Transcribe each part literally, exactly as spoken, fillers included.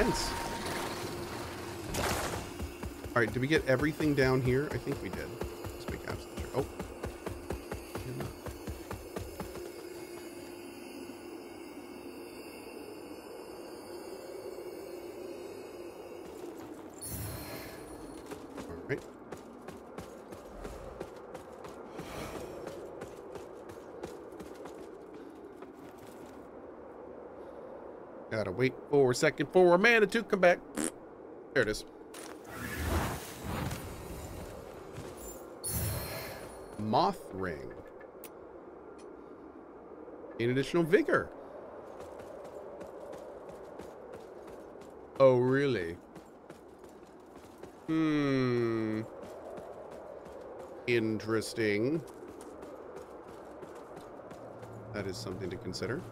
intense. All right, did we get everything down here? I think we did. Let's make absolutely sure. Oh. Gotta wait for a second for a mana to come back. There it is. Moth ring. Gain additional vigor. Oh, really? Hmm. Interesting. That is something to consider.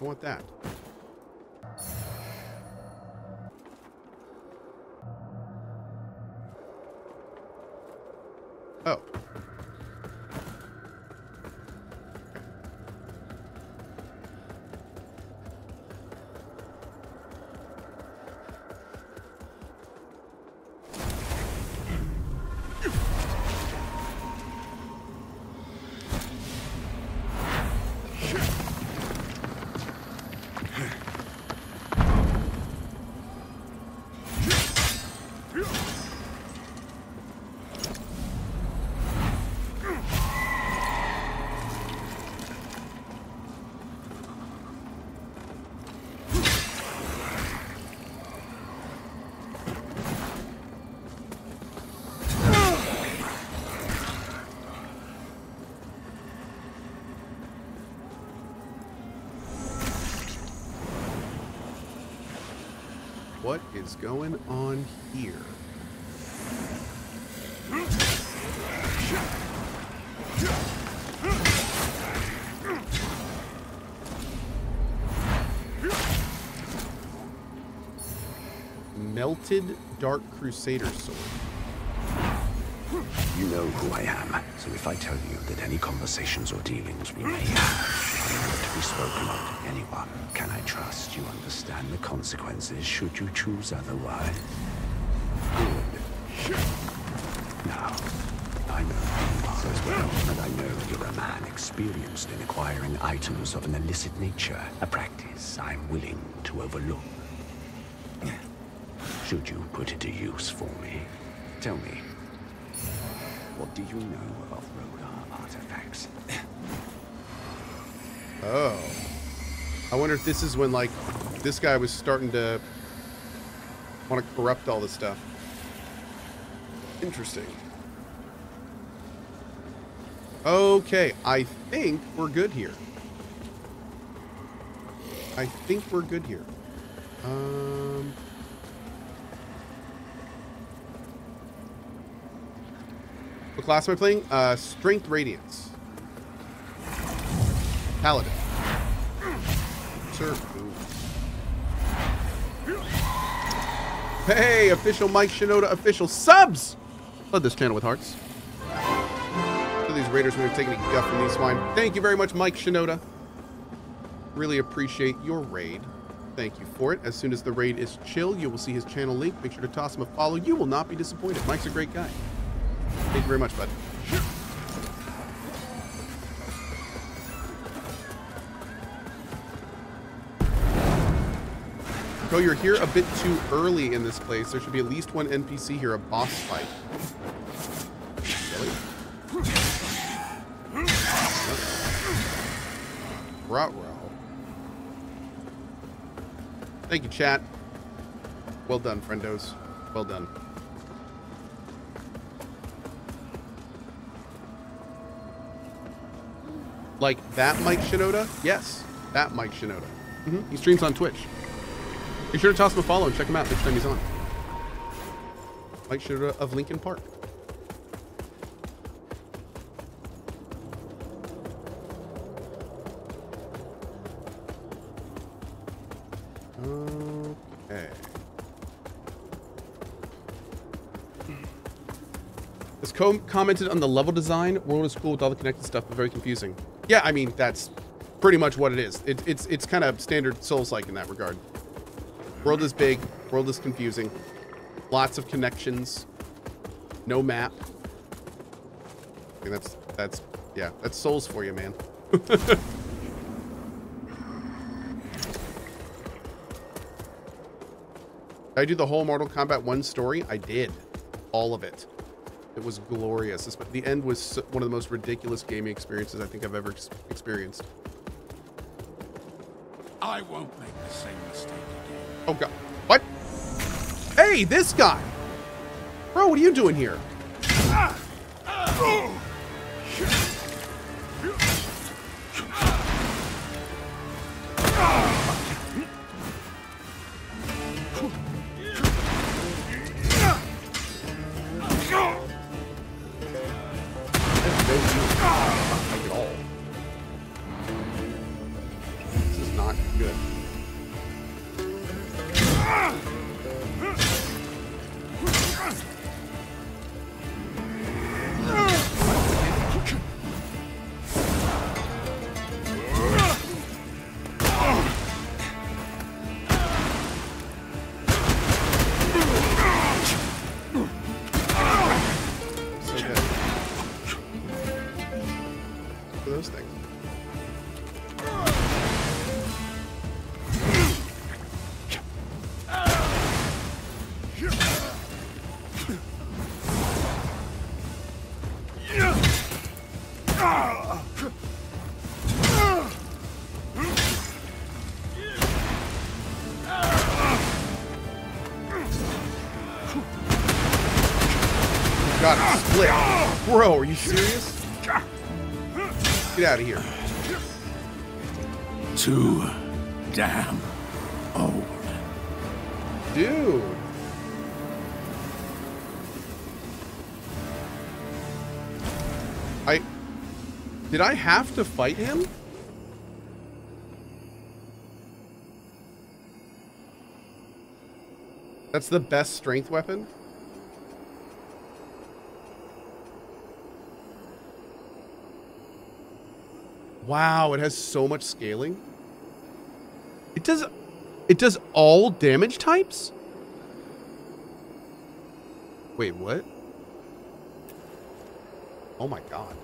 Want that. Oh. What is going on here? Melted Dark Crusader Sword. You know who I am, so if I tell you that any conversations or dealings we may have are not to be spoken of to anyone, can I trust you understand the consequences should you choose otherwise? Good. Now, I know you are as well, and I know you're a man experienced in acquiring items of an illicit nature, a practice I'm willing to overlook. Should you put it to use for me, tell me, what do you know of Rodar artifacts? Oh. I wonder if this is when, like, this guy was starting to want to corrupt all this stuff. Interesting. Okay, I think we're good here. I think we're good here. Um... What class am I playing? Uh, Strength Radiance. Paladin. Sir. Hey, official Mike Shinoda, official subs! Flood this channel with hearts. So these raiders would have taken a guff from these swine. Thank you very much, Mike Shinoda. Really appreciate your raid. Thank you for it. As soon as the raid is chill, you will see his channel link. Make sure to toss him a follow. You will not be disappointed. Mike's a great guy. Thank you very much, bud. Bro, you're here a bit too early in this place. There should be at least one N P C here, a boss fight. Really? Ruh-roh. Thank you, chat. Well done, friendos. Well done. Like that Mike Shinoda? Yes, that Mike Shinoda. Mm-hmm. He streams on Twitch. Be sure to toss him a follow and check him out next time he's on. Mike Shinoda of Lincoln Park. Okay. Com commented on the level design. World is cool with all the connected stuff, but very confusing. Yeah, I mean, that's pretty much what it is. It, it's it's kind of standard Souls-like in that regard. World is big. World is confusing. Lots of connections. No map. I mean, that's, that's, yeah, that's Souls for you, man. Did I do the whole Mortal Kombat one story? I did. All of it. It was glorious. The end was one of the most ridiculous gaming experiences I think I've ever experienced. I won't make the same mistake again. Oh, God. What? Hey, this guy! Bro, what are you doing here? Ah! Ah! Oh! Bro, are you serious? Get out of here. Too damn old. Dude. I... Did I have to fight him? That's the best strength weapon? Wow, it has so much scaling. It does it does all damage types? Wait, what? Oh my God.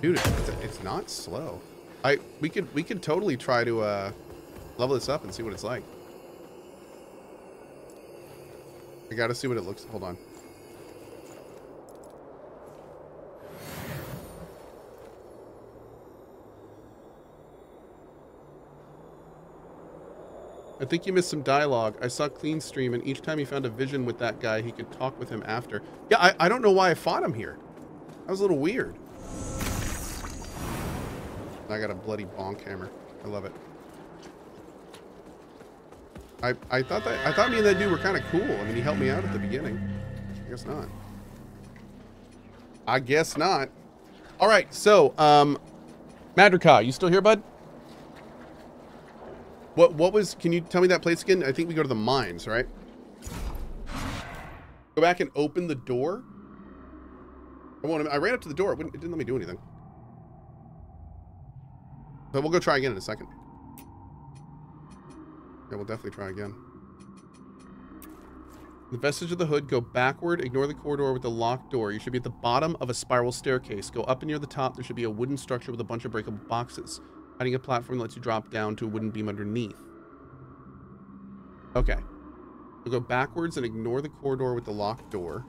Dude, it's, it's not slow. I we could we could totally try to uh level this up and see what it's like. I gotta see what it looks. Hold on. I think you missed some dialogue. I saw Clean Stream, and each time he found a vision with that guy, he could talk with him after. Yeah, I, I don't know why I fought him here. That was a little weird. I got a bloody bonk hammer. I love it. I, I thought that I thought me and that dude were kind of cool. I mean, he helped me out at the beginning. I guess not. I guess not. All right, so um, Madrika, you still here, bud? What what was? Can you tell me that place again? I think we go to the mines, right? Go back and open the door. I want. I ran up to the door. It, wouldn't, it didn't let me do anything. But we'll go try again in a second. Yeah, we'll definitely try again. The vestige of the hood, go backward, ignore the corridor with the locked door. You should be at the bottom of a spiral staircase. Go up and near the top, there should be a wooden structure with a bunch of breakable boxes. Hiding a platform that lets you drop down to a wooden beam underneath. Okay. We'll go backwards and ignore the corridor with the locked door.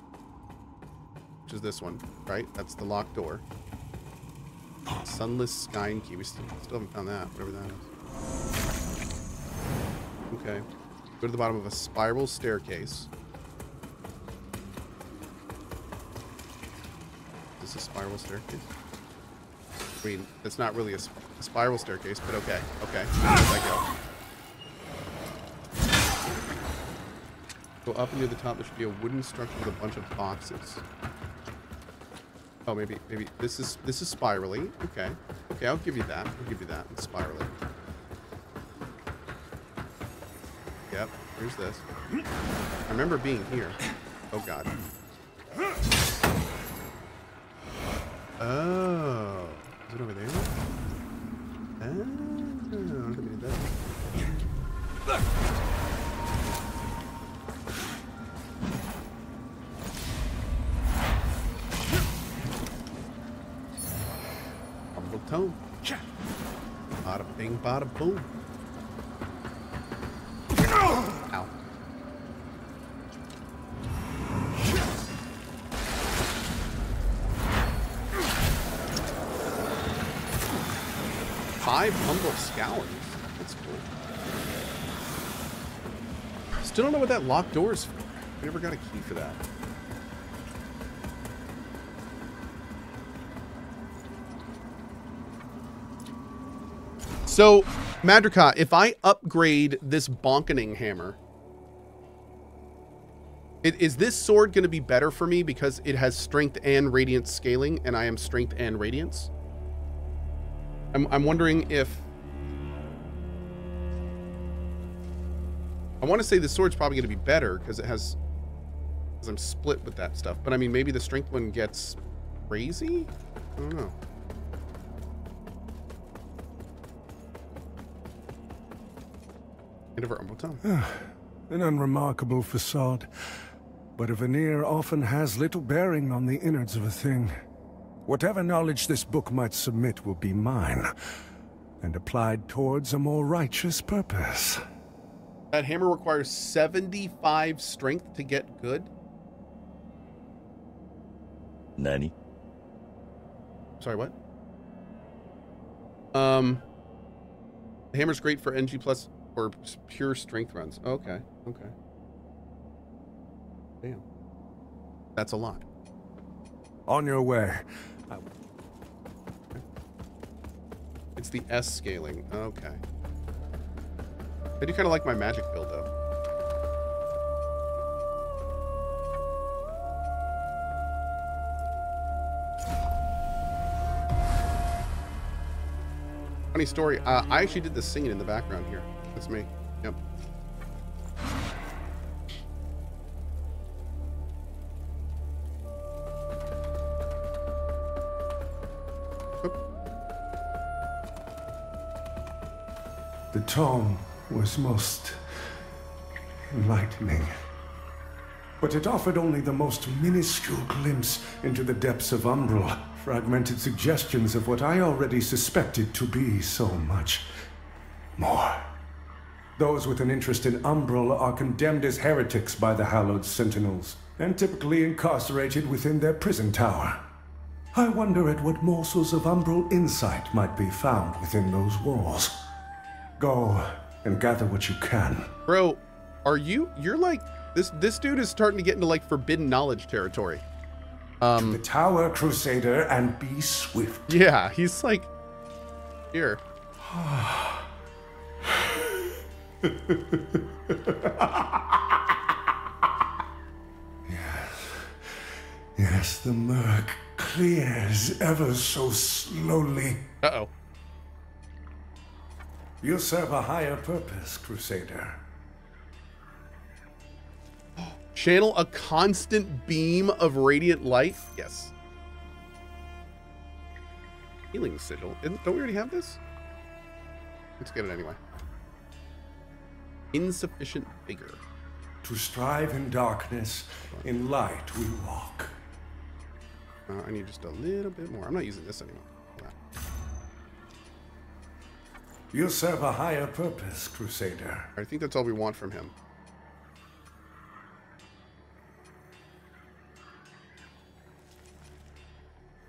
Which is this one, right? That's the locked door. Sunless Skyrim key. We still, still haven't found that, whatever that is. Okay. Go to the bottom of a spiral staircase. Is this a spiral staircase? I mean, it's not really a, sp a spiral staircase, but okay. Okay. I go. Go up and near the top. There should be a wooden structure with a bunch of boxes. Oh, maybe, maybe this is this is spirally. Okay. Okay, I'll give you that. I'll give you that. It's spirally. Where's this? I remember being here. Oh god. Oh. Is it over there? Oh, look at that. Bumble toe. Bada bing, bada boom. Ow. Five humble scours. That's cool. Still don't know what that locked door is for. I never got a key for that. So, Madrika, if I upgrade this bonkening hammer, it, is this sword going to be better for me because it has strength and radiance scaling, and I am strength and radiance? I'm, I'm wondering if... I want to say the sword's probably going to be better because it has... because I'm split with that stuff. But I mean, maybe the strength one gets crazy? I don't know. Oh, an unremarkable facade, but a veneer often has little bearing on the innards of a thing. Whatever knowledge this book might submit will be mine, and applied towards a more righteous purpose. That hammer requires seventy-five strength to get good? Nani? Sorry, what? Um, the hammer's great for N G plus... or pure strength runs. Okay, okay. Damn. That's a lot. On your way. Okay. It's the S scaling. Okay. I do kind of like my magic build though. Funny story. Uh, I actually did the singing in the background here. That's me. Yep. The tome was most enlightening, but it offered only the most minuscule glimpse into the depths of Umbral, fragmented suggestions of what I already suspected to be so much more. Those with an interest in Umbral are condemned as heretics by the hallowed sentinels, and typically incarcerated within their prison tower. I wonder at what morsels of Umbral insight might be found within those walls. Go and gather what you can. Bro, are you, you're like, this this dude is starting to get into like forbidden knowledge territory. Um, to the tower, Crusader, and be swift. Yeah, he's like, here. Yes. Yes, the murk clears ever so slowly. Uh-oh. You serve a higher purpose, Crusader. Channel a constant beam of radiant light? Yes. Healing sigil. Don't we already have this? Let's get it anyway. Insufficient vigor. To strive in darkness, in light we walk. Uh, I need just a little bit more. I'm not using this anymore. Nah. You serve a higher purpose, Crusader. I think that's all we want from him.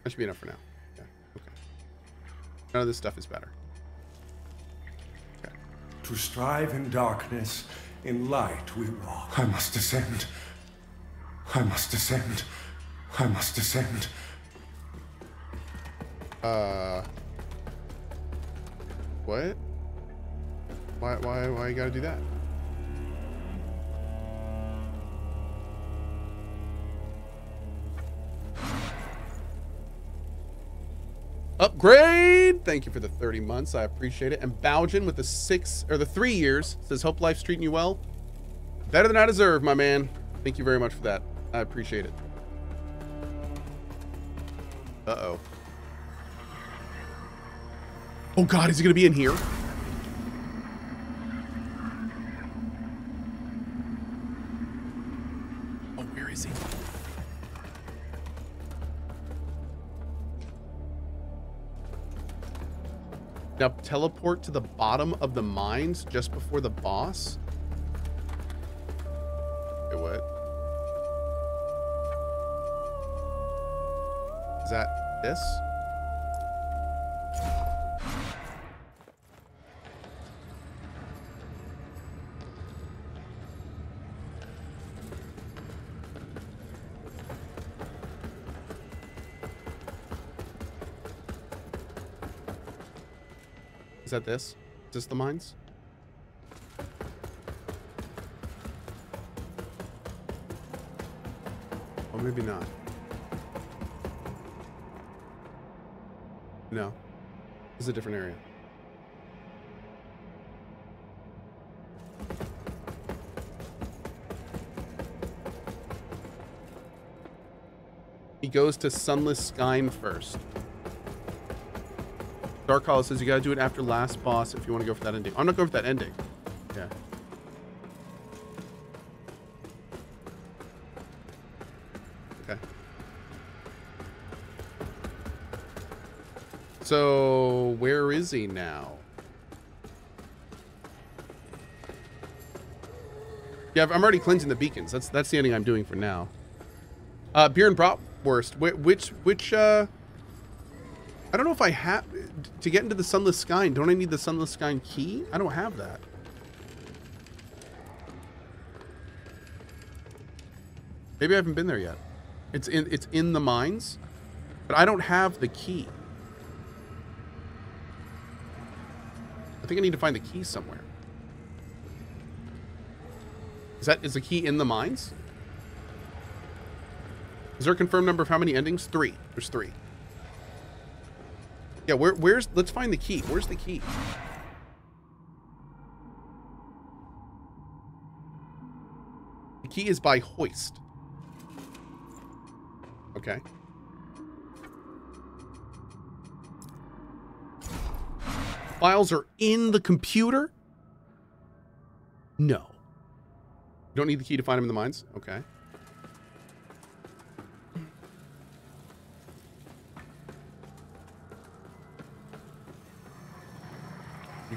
That should be enough for now. Yeah. Okay. None of this stuff is better. To strive in darkness, in light we walk. I must descend. I must descend. I must descend. Uh. What? Why, why, why you gotta do that? Upgrade! Thank you for the thirty months. I appreciate it. And Bowjin with the six or the three years says, hope life's treating you well. Better than I deserve, my man. Thank you very much for that. I appreciate it. Uh-oh. Oh God, is he gonna be in here? Oh, where is he? Now teleport to the bottom of the mines just before the boss. Okay, what? Is that this? Is that this? Is this the mines? Or maybe not. No. This is a different area. He goes to Sunless Skyrim first. Dark Hollow says you gotta do it after last boss if you want to go for that ending. I'm not going for that ending. Yeah. Okay. So where is he now? Yeah, I'm already cleansing the beacons. That's that's the ending I'm doing for now. Uh, beer and bratwurst. Wh which which uh? I don't know if I have to get into the Sunless Skyrim. Don't I need the Sunless Skyrim key? I don't have that. Maybe I haven't been there yet. It's in it's in the mines, but I don't have the key. I think I need to find the key somewhere. Is that is the key in the mines? Is there a confirmed number of how many endings? Three. There's three. Yeah, where, where's, let's find the key. Where's the key? The key is by hoist. Okay. Files are in the computer? No. You don't need the key to find them in the mines? Okay.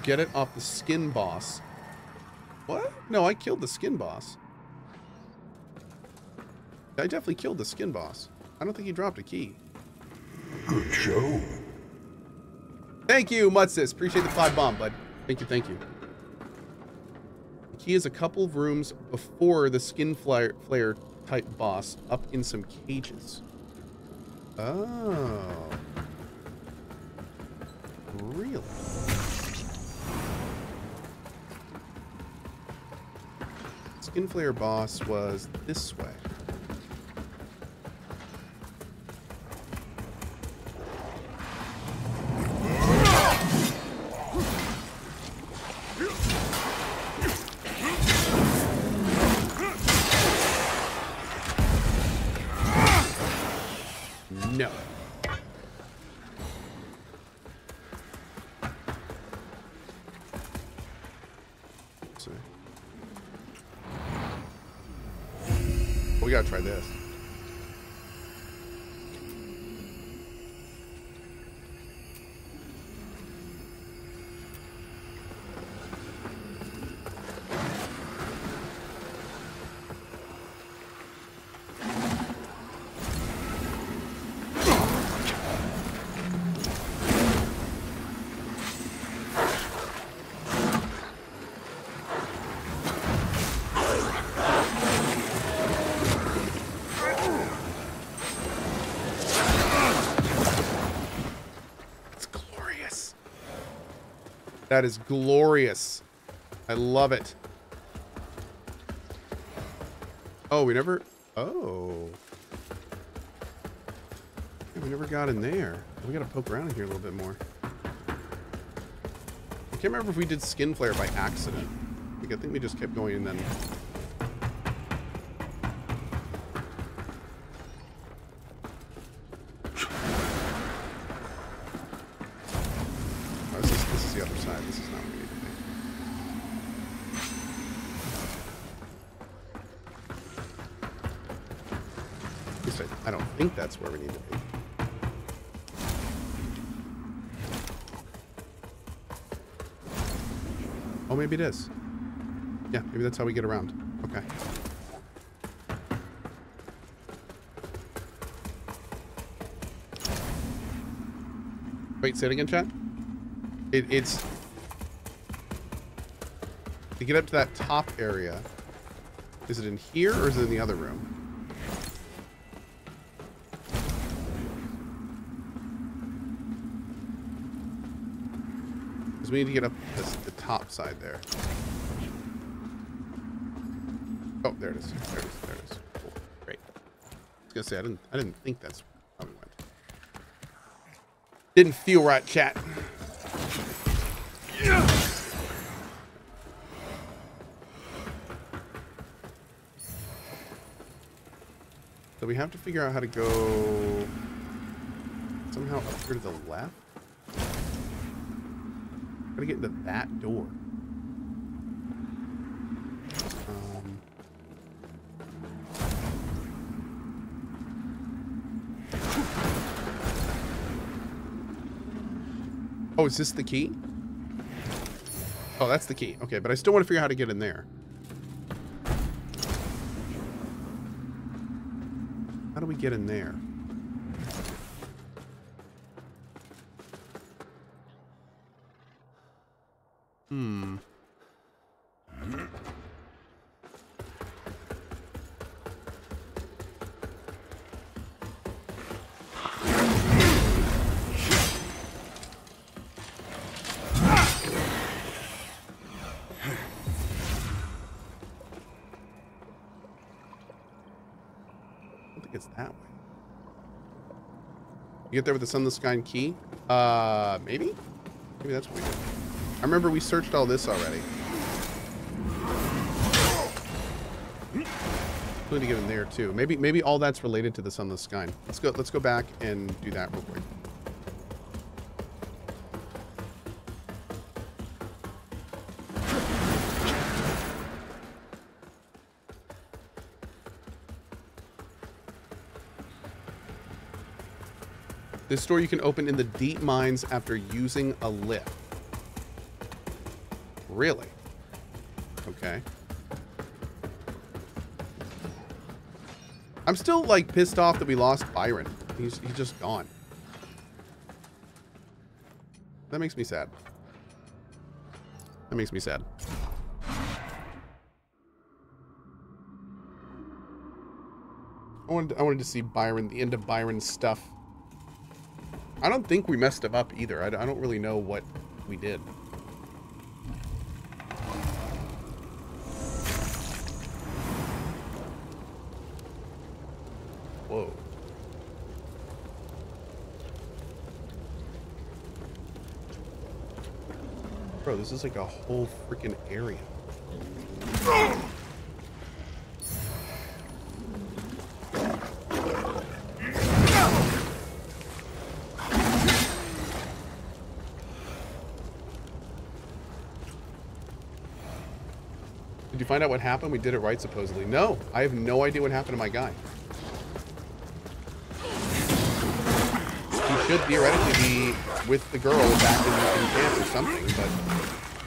Get it off the skin boss. What? No, I killed the skin boss. I definitely killed the skin boss. I don't think he dropped a key. Good show. Thank you, Mutsis. Appreciate the five bomb, bud. Thank you, thank you. The key is a couple of rooms before the skin flare, flare type boss, up in some cages. Oh. Really? Skin flare boss was this way. No. Sorry. We gotta try this. That is glorious. I love it. Oh, we never... Oh. We never got in there. We gotta poke around in here a little bit more. I can't remember if we did skin flare by accident. Like, I think we just kept going and then least I, I don't think that's where we need to be. Oh, maybe it is. Yeah, maybe that's how we get around. Okay. Wait, say it again, chat? It, it's... To get up to that top area, is it in here or is it in the other room? Because we need to get up this, the top side there. Oh, there it is. There it is. There it is. Cool. Great. I was gonna say I didn't. I didn't think that's how we went. Didn't feel right, chat. So we have to figure out how to go somehow up here to the left. Gotta get into that door. Um, oh, is this the key? Oh, that's the key. Okay, but I still want to figure out how to get in there. How do we get in there? Hmm. You get there with the Sunless Skyrim key? Uh, maybe? Maybe that's what we did. I remember we searched all this already. We need to get in there too. Maybe maybe all that's related to the Sunless Skyrim. Let's go let's go back and do that real quick. This door you can open in the deep mines after using a lift. Really? Okay. I'm still, like, pissed off that we lost Byron. He's, he's just gone. That makes me sad. That makes me sad. I wanted, I wanted to see Byron, the end of Byron's stuff. I don't think we messed him up either. I, I don't really know what we did. Whoa. Bro, this is like a whole freaking area. Find out what happened? We did it right, supposedly. No, I have no idea what happened to my guy. He should theoretically be with the girl back in, in camp or something,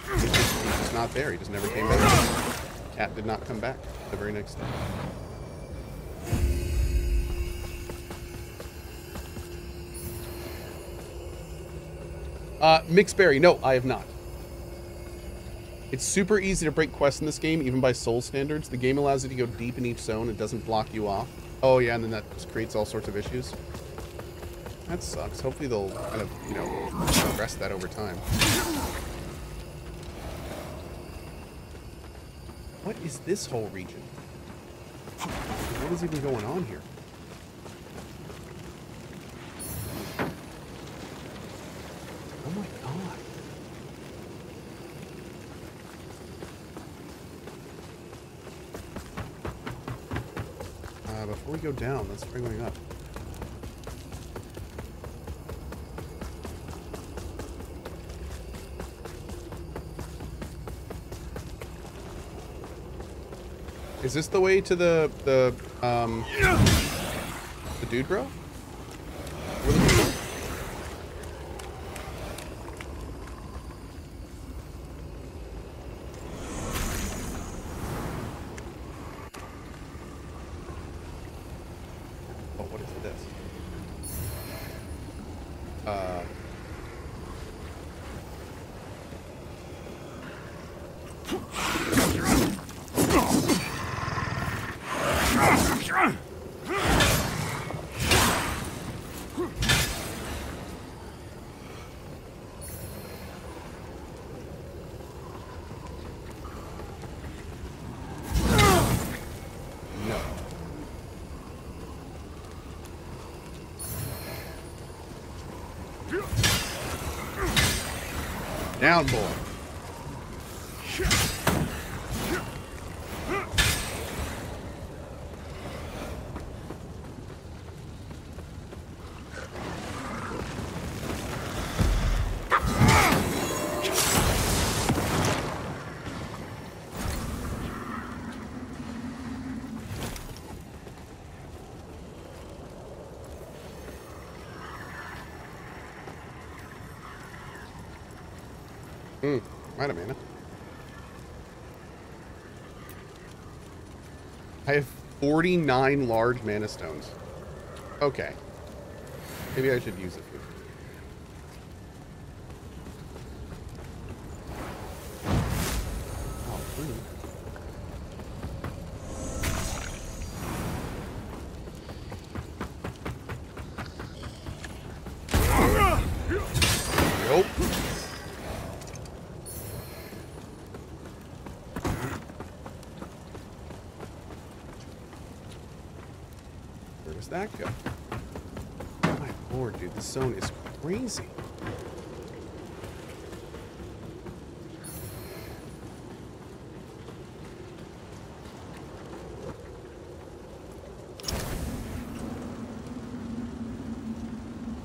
but he's just, he's just not there. He just never came back. Cat did not come back the very next day. Uh, Mixberry, no, I have not. It's super easy to break quests in this game, even by soul standards. The game allows you to go deep in each zone. It doesn't block you off. Oh, yeah, and then that just creates all sorts of issues. That sucks. Hopefully they'll kind of, you know, address that over time. What is this whole region? What is even going on here? Before we go down, let's bring going up. Is this the way to the the um the dude, bro? We're the dude. Oh, what is this? Uh. Down, boy. Hmm, might have mana. I have forty-nine large mana stones. Okay. Maybe I should use it. Zone is crazy.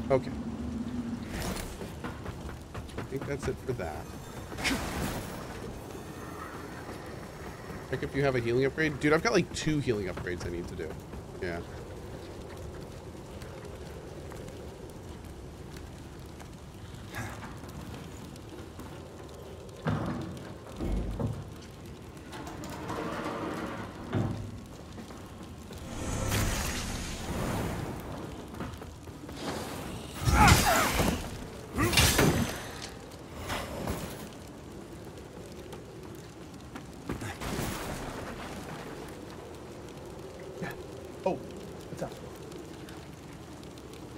Okay. I think that's it for that. Check if you have a healing upgrade. Dude, I've got like two healing upgrades I need to do. Yeah.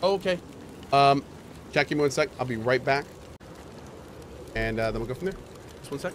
Okay. Um, Jack, give me one sec. I'll be right back. And uh, then we'll go from there. Just one sec.